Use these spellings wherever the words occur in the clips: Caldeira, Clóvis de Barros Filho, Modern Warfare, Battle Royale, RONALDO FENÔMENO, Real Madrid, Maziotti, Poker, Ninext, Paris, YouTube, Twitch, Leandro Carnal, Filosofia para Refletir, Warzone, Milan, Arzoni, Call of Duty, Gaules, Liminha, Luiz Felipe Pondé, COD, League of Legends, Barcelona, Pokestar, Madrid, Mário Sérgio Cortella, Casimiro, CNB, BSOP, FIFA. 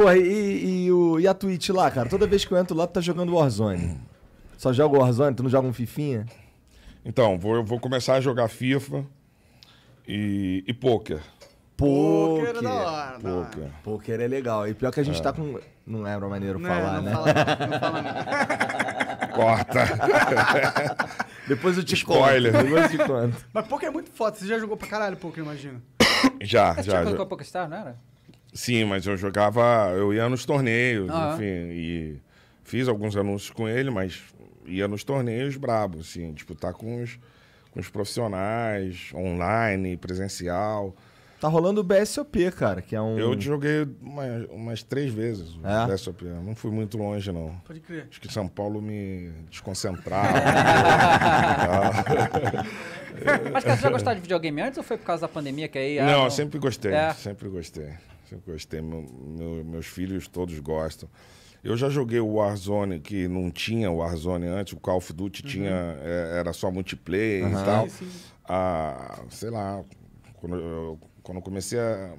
Porra, e a Twitch lá, cara? Toda vez que eu entro lá, tu tá jogando Warzone. Só joga Warzone? Tu não joga um Fifinha? Então, eu vou começar a jogar FIFA e Poker. Poker é da hora, Poker. Poker é legal. E pior que a gente tá com... Não é maneiro falar, né? Não fala não. Corta. Depois eu te spoiler. Conto. Depois eu te conto. Mas Poker é muito foda. Você já jogou pra caralho Poker, imagina. Já. Você jogou Pokestar, não era? Sim, mas eu jogava... Eu ia nos torneios, enfim. E fiz alguns anúncios com ele, mas ia nos torneios brabo, assim. Disputar com os profissionais, online, presencial... Tá rolando o BSOP, cara, que é um... Eu joguei umas 3 vezes o BSOP. Eu não fui muito longe, não. Pode crer. Acho que São Paulo me desconcentrava. Mas, cara, você já gostava de videogame antes ou foi por causa da pandemia que aí... Não, eu sempre gostei, sempre gostei. Meus filhos todos gostam. Eu já joguei o Warzone, que não tinha o Warzone antes. O Call of Duty tinha... Era só multiplayer e tal. Sim. Ah, sei lá, quando eu comecei a...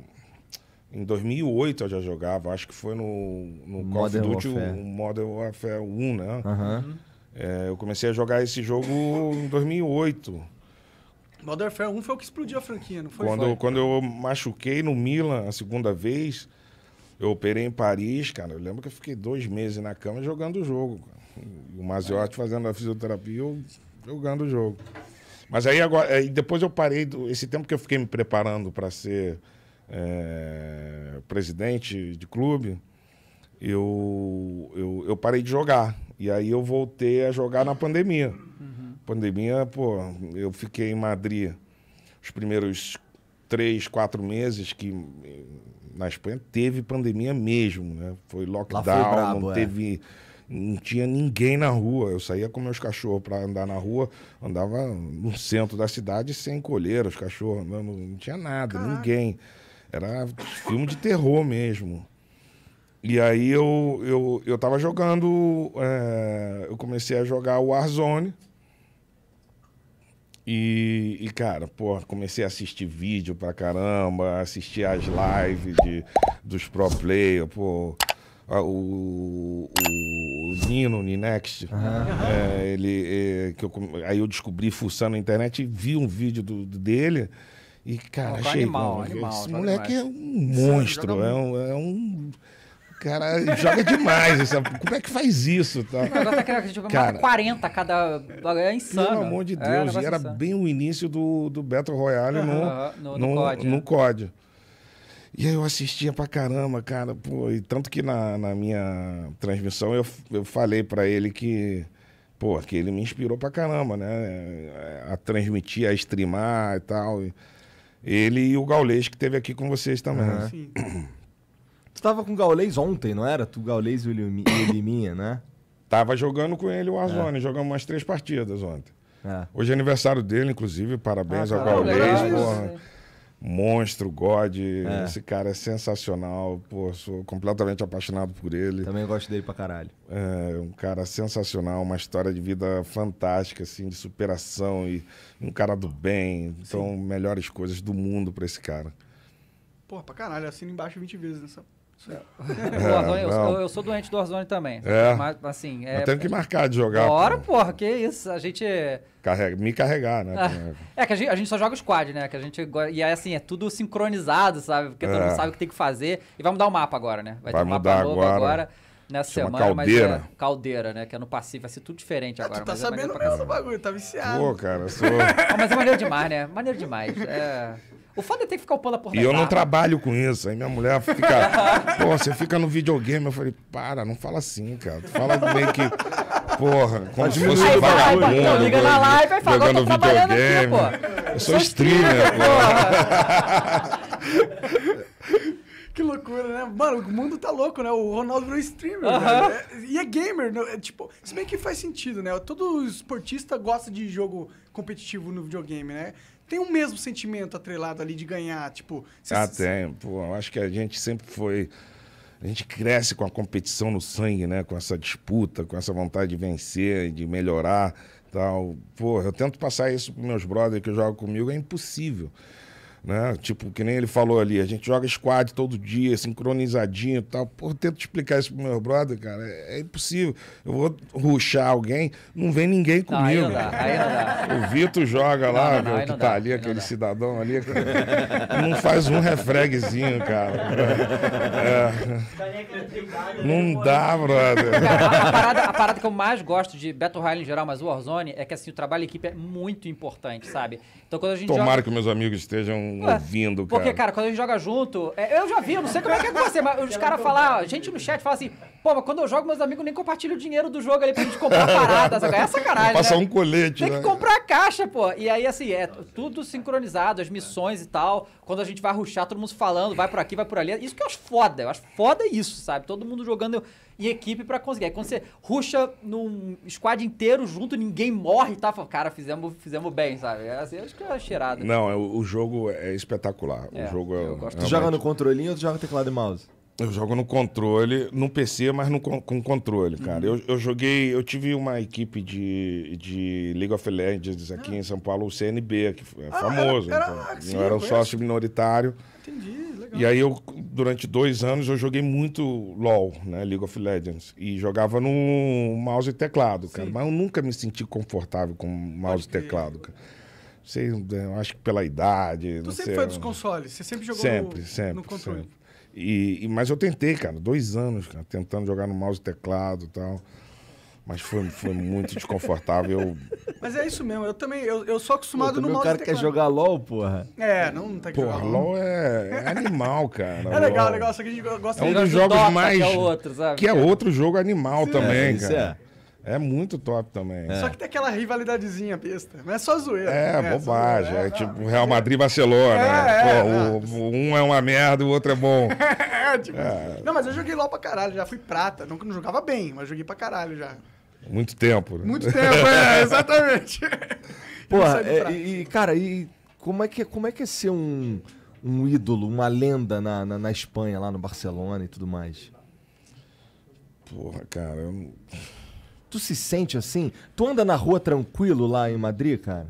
Em 2008 eu já jogava, acho que foi no Call of Duty, o Modern Warfare 1, né? Eu comecei a jogar esse jogo em 2008. Modern Warfare 1 foi o que explodiu a franquia, não foi? Quando eu machuquei no Milan a segunda vez, eu operei em Paris, cara. Eu lembro que eu fiquei 2 meses na cama jogando o jogo. O Maziotti fazendo a fisioterapia, eu jogando o jogo. Mas aí agora, depois eu parei, esse tempo que eu fiquei me preparando para ser presidente de clube, eu parei de jogar. E aí eu voltei a jogar na pandemia. Pandemia, pô, eu fiquei em Madrid os primeiros 3, 4 meses que na Espanha teve pandemia mesmo, né? Foi lockdown, foi brabo, não teve... Não tinha ninguém na rua. Eu saía com meus cachorros para andar na rua. Andava no centro da cidade sem coleira, os cachorros andando. Não tinha nada, ninguém. Era filme de terror mesmo. E aí eu tava jogando... eu comecei a jogar o Warzone. E, cara, pô, comecei a assistir vídeo pra caramba. Assistir as lives dos pro player, pô... O Ninext, aí eu descobri fuçando na internet e vi um vídeo dele e, cara, achei... esse moleque é um monstro, cara, joga demais, sabe? Como é que faz isso? Tá? Agora tá querendo jogar mais 40 cada... É insano. Pelo amor de Deus, e era insano. Bem o início do Battle Royale no COD. E aí eu assistia pra caramba, cara, pô, e tanto que na minha transmissão eu falei pra ele que, pô, que ele me inspirou pra caramba, né, a transmitir, a streamar e tal, ele e o Gaules que esteve aqui com vocês também, né? Sim. Tu tava com o Gaules ontem, não era? Tu, Gaules e o Liminha, né? Tava jogando com ele o Arzoni, jogamos umas 3 partidas ontem. Hoje é aniversário dele, inclusive, parabéns ao Gaules, porra. Monstro, God, esse cara é sensacional, pô, sou completamente apaixonado por ele. Também gosto dele pra caralho. É, um cara sensacional, uma história de vida fantástica, assim, de superação e um cara do bem. Então, melhores coisas do mundo pra esse cara. Porra, pra caralho, assino embaixo 20 vezes nessa... Arzoni, eu sou doente do Arzoni também. Mas, assim, eu tenho que marcar de jogar. Bora, porra, que isso. A gente... me carregar, né? É que a gente só joga o squad, né? Que a gente... E aí, assim, é tudo sincronizado, sabe? Porque todo mundo sabe o que tem que fazer. E vai mudar o mapa agora, né? Vai ter um mapa novo agora. Nessa semana, Caldeira. Mas é Caldeira, né? Que é no passivo, vai ser tudo diferente agora. Tu tá sabendo mesmo o bagulho, tá viciado. Pô, cara, mas é maneiro demais, né? Maneiro demais. O foda é ter que ficar upando a porta. E eu não trabalho com isso. Aí minha mulher fica... Pô, você fica no videogame. Eu falei, para, não fala assim, cara. Tu fala meio que... Porra, como se fosse um vagabundo. Então, liga na live e fala, eu tô trabalhando aqui, pô. Eu sou streamer, pô. Que loucura, né? Mano, o mundo tá louco, né? O Ronaldo virou streamer, né? E é gamer, né? Tipo, se bem que faz sentido, né? Todo esportista gosta de jogo competitivo no videogame, né? Tem o mesmo sentimento atrelado ali de ganhar, tipo... tem. Pô, eu acho que a gente sempre foi... A gente cresce com a competição no sangue, né? Com essa disputa, com essa vontade de vencer, de melhorar, tal. Pô, eu tento passar isso pros meus brothers que jogam comigo, é impossível. Né? Tipo, que nem ele falou ali, a gente joga squad todo dia, sincronizadinho e tal. Pô, eu tento explicar isso pro meu brother, cara, é impossível. Eu vou rushar alguém, não vem ninguém comigo. Aí não dá, aí não dá. O Vitor joga lá, meu, que tá ali, aquele cidadão ali, não faz um refreguezinho, cara. É. Não dá, brother. A parada que eu mais gosto de Battle Royale em geral, mas o Warzone, é que assim, o trabalho em equipe é muito importante, sabe? Então, quando a gente Tomara que meus amigos estejam ouvindo, cara. Porque, cara, quando a gente joga junto... eu já vi, eu não sei como é que é com você, mas os caras falam... A gente no chat fala assim... Pô, mas quando eu jogo, meus amigos nem compartilham o dinheiro do jogo ali pra gente comprar paradas. É sacanagem, passar um colete, Tem que comprar a caixa, pô. E aí, assim, é tudo sincronizado, as missões e tal. Quando a gente vai rushar, todo mundo falando, vai por aqui, vai por ali. Isso que eu acho foda. Eu acho foda isso, sabe? Todo mundo jogando em equipe pra conseguir. Aí, quando você rusha num squad inteiro junto, ninguém morre e tá? Cara, fizemos bem, sabe? Assim, acho que é cheirado. Não, o jogo é espetacular. É, o jogo é... Tu joga no controlinho ou tu joga teclado e mouse? Eu jogo no controle, no PC, mas com controle, cara. Eu joguei... Eu tive uma equipe de League of Legends aqui em São Paulo, o CNB, que é famoso. Eu era um sócio minoritário. Entendi, legal. E aí eu, durante 2 anos, eu joguei muito LOL, né? League of Legends. E jogava no mouse e teclado, cara. Mas eu nunca me senti confortável com mouse e teclado, cara. Sei, eu acho que pela idade, não sei. Tu sempre foi dos consoles? Você sempre jogou no controle? Sempre. Mas eu tentei, cara, 2 anos, cara, tentando jogar no mouse e teclado e tal. Mas foi muito desconfortável. Mas é isso mesmo, eu também, eu sou acostumado no mouse e teclado. O cara quer jogar LOL, porra. É, não tem que jogar. Porra, LOL é animal, cara. É legal, LOL. Legal, só que a gente gosta de jogar. É um dos jogos mais... Que é outro jogo animal também, cara. É muito top também. É. Só que tem aquela rivalidadezinha besta. Não é só zoeira. É bobagem. É tipo Real Madrid e Barcelona. Um é uma merda, o outro é bom. Não, mas eu joguei LOL pra caralho. Já fui prata. Não jogava bem, mas joguei pra caralho já. Muito tempo, né? Muito tempo, exatamente. Porra, cara, como é que é ser um ídolo, uma lenda na Espanha, lá no Barcelona e tudo mais? Porra, cara, Tu se sente assim? Tu anda na rua tranquilo lá em Madrid, cara?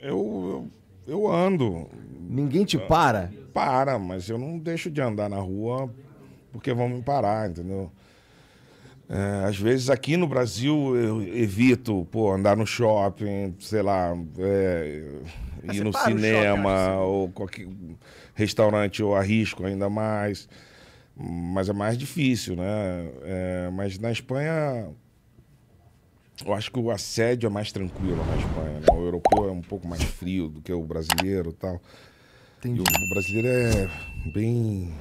Eu ando. Ninguém te para? Para, mas eu não deixo de andar na rua porque vão me parar, entendeu? É, às vezes aqui no Brasil eu evito, pô, andar no shopping, sei lá, ir no cinema ou qualquer restaurante, eu arrisco ainda mais. Mas é mais difícil, né? Mas na Espanha... Eu acho que o assédio é mais tranquilo na Espanha, né? O europeu é um pouco mais frio do que o brasileiro e tal. E o brasileiro é bem...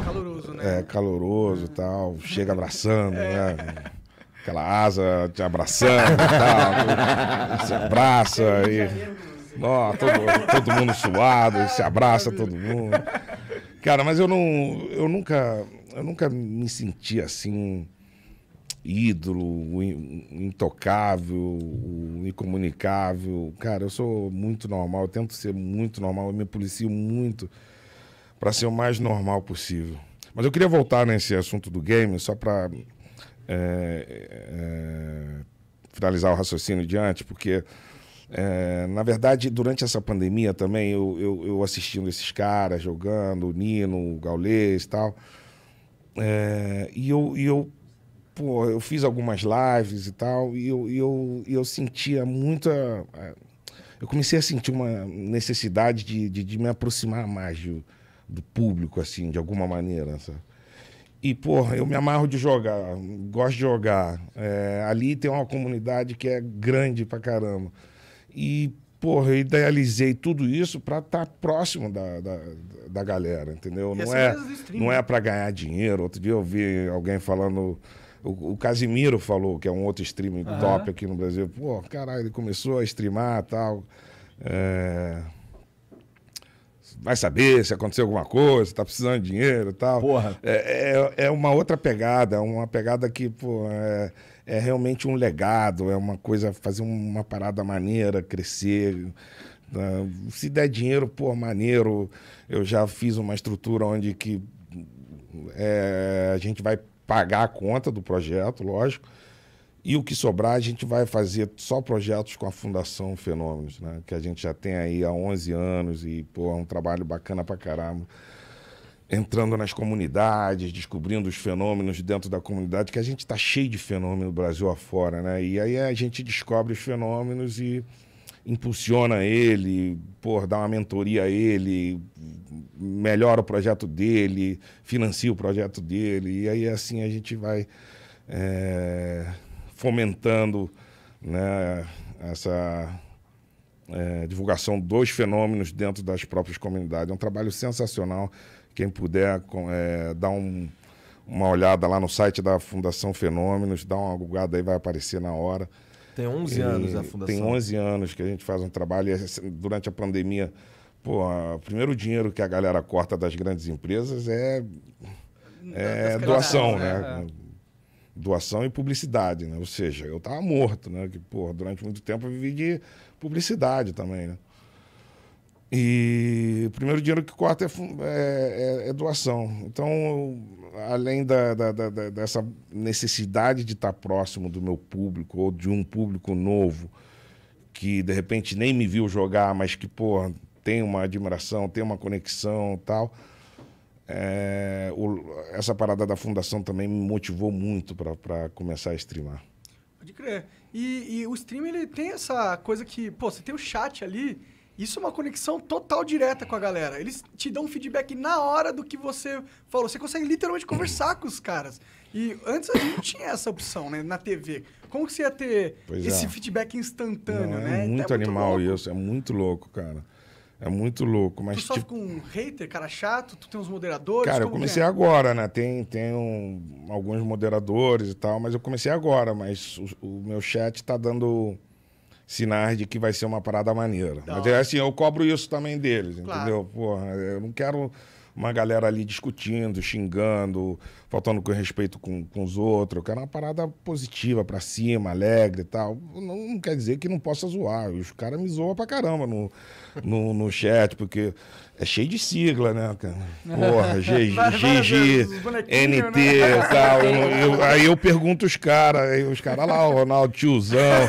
Caloroso, né? É, caloroso e tal. Chega abraçando, né? Aquela asa te abraçando e tal. Se abraça e... todo mundo suado, se abraça todo mundo. Cara, mas eu nunca me senti assim... ídolo, intocável, incomunicável. Cara, eu sou muito normal, eu tento ser muito normal, eu me policio muito para ser o mais normal possível. Mas eu queria voltar nesse assunto do game, só para finalizar o raciocínio de antes, porque, na verdade, durante essa pandemia também, eu assistindo esses caras jogando, o Nino, o Gaules e tal, Pô, eu fiz algumas lives e tal, e eu sentia muita... Eu comecei a sentir uma necessidade de me aproximar mais do público, assim, de alguma maneira, sabe? E, porra, eu me amarro de jogar, gosto de jogar. Ali tem uma comunidade que é grande pra caramba. E, porra, eu idealizei tudo isso pra estar próximo da galera, entendeu? Não é pra ganhar dinheiro. Outro dia eu vi alguém falando... O Casimiro falou, que é um outro streaming top aqui no Brasil. Pô, caralho, ele começou a streamar e tal. Vai saber se aconteceu alguma coisa, tá precisando de dinheiro e tal. Porra. É uma outra pegada, uma pegada que, pô, é realmente um legado, é uma coisa, fazer uma parada maneira, crescer. Se der dinheiro, pô, maneiro. Eu já fiz uma estrutura onde que a gente vai pagar a conta do projeto, lógico, E o que sobrar, a gente vai fazer só projetos com a Fundação Fenômenos, né? Que a gente já tem aí há 11 anos e, pô, é um trabalho bacana pra caramba. Entrando nas comunidades, descobrindo os fenômenos dentro da comunidade, que a gente tá cheio de fenômenos Brasil afora, né? E aí a gente descobre os fenômenos e impulsiona ele, pô, dá uma mentoria a ele, melhora o projeto dele, financia o projeto dele. E aí, assim, a gente vai... fomentando, né, essa divulgação dos fenômenos dentro das próprias comunidades. É um trabalho sensacional. Quem puder dar uma olhada lá no site da Fundação Fenômenos, dá uma googada aí, vai aparecer na hora. Tem 11 anos a Fundação. Tem 11 anos que a gente faz um trabalho. E durante a pandemia, pô, o primeiro dinheiro que a galera corta das grandes empresas é doação, né? Doação e publicidade, né? Ou seja, eu tava morto, né? Que, porra, durante muito tempo eu vivi de publicidade também, né? E o primeiro dinheiro que corta é doação. Então, além dessa necessidade de estar próximo do meu público ou de um público novo que, de repente, nem me viu jogar, mas que, porra, tem uma admiração, tem uma conexão e tal... essa parada da fundação também me motivou muito para começar a streamar. Pode crer. E o stream, ele tem essa coisa que, pô, você tem o chat ali, isso é uma conexão total direta com a galera. Eles te dão um feedback na hora do que você falou. Você consegue literalmente conversar com os caras. E antes a gente não tinha essa opção, né, na TV. Como que você ia ter esse feedback instantâneo, né? É muito animal isso, é muito louco, cara. É muito louco, mas... Tu sofre com um hater, cara chato? Tu tem uns moderadores? Cara, eu comecei agora, né? Tem alguns moderadores e tal, mas eu comecei agora. Mas o meu chat tá dando sinais de que vai ser uma parada maneira. Não. Mas, assim, eu cobro isso também deles, claro. Entendeu? Porra, eu não quero uma galera ali discutindo, xingando, faltando com respeito com os outros. Eu quero uma parada positiva, pra cima, alegre e tal. Não quer dizer que não possa zoar. Os caras me zoam pra caramba no chat, porque é cheio de sigla, né, cara? Porra, GG, NT e tal. Aí eu pergunto os caras, lá, o Ronaldo, tiozão.